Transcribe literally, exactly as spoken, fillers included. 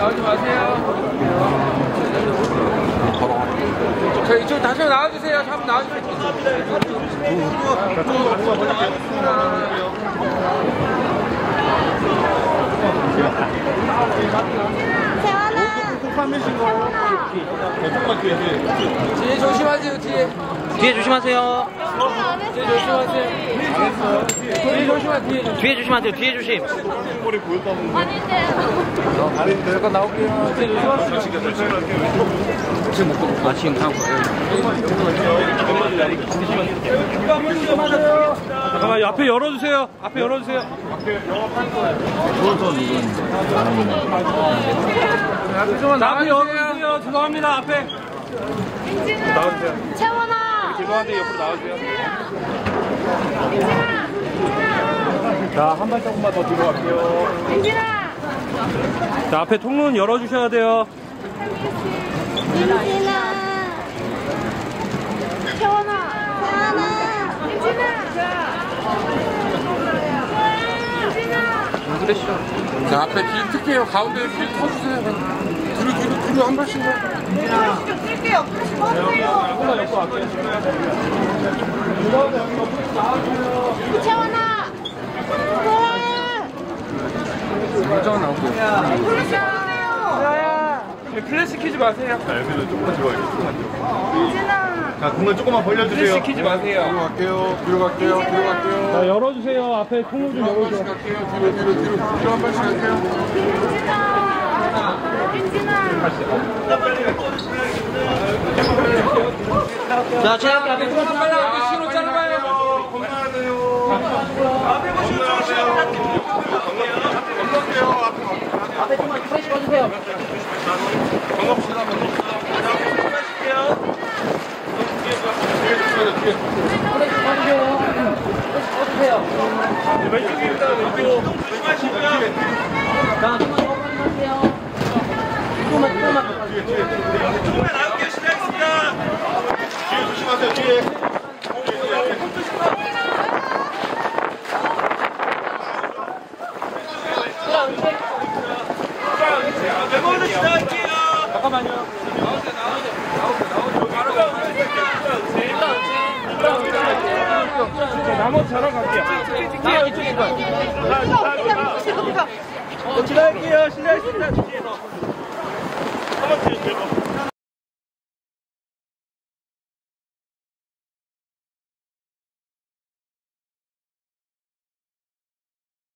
나오지 마세요. 자, 이쪽 다시 나와주세요. 한번 나와주세요. 세환아. 뒤에 조심하세요. 뒤에. 뒤에 조심하세요. 뒤에 조심하세요. 뒤에 조심하세요. 뒤에 조심하세요. 뒤에 조심. 머리 보였다. 아닌데. 잠깐 나올게요. 지금 먹고 아 지금 하고. 잠깐만 앞에 열어주세요. 앞에 열어주세요. 앞에 열어주세요. 죄송합니다. 앞에. 나오세요. 채원아. 죄송한데 옆으로 나와주세요. 민진아! 자, 한 발짝만 더 뒤로 갈게요. 민진아! 자, 앞에 통로는 열어주셔야 돼요. 민진아! 태원아! 태원아! 민진아! 민진아! 그러시죠. 자, 앞에 길 뜰게요. 가운데 길 터주세요. 뒤로 뒤로 뒤로 한 발씩 뛸게요. 채원아 물장은 나오고 플래시 플래시 키지 마세요. 엘비는 조금만 들어가겠습니다. 민진아 자 공간 조금만 벌려주세요. 플래시 키지 마세요. 뒤로 갈게요. 뒤로 갈게요. 뒤로 갈게요. 자 열어주세요. 앞에 통로 좀 열어주세요. 뒤로 뒤로 뒤로 뒤로 한 발씩 갈게요. 자, 제 앞에 앞에 조금만 빨리 앞에 신호 잘라봐요. 앞에 보시면 잘라봐요. 앞에 조금만 플래시 꺼주세요. 건강합시다. 건강합시다. 조금만 조금만 뒤에 뒤에 조금만 나올게요. 시작했습니다. 뒤에 조심하세요. 뒤에 메모드 시작할게요. 잠깐만요. 나오세요. 나오세요. 나오세요. 나머지 자러 갈게요. 지나갈게요. 시작했습니다. 한번 뒤에 대박.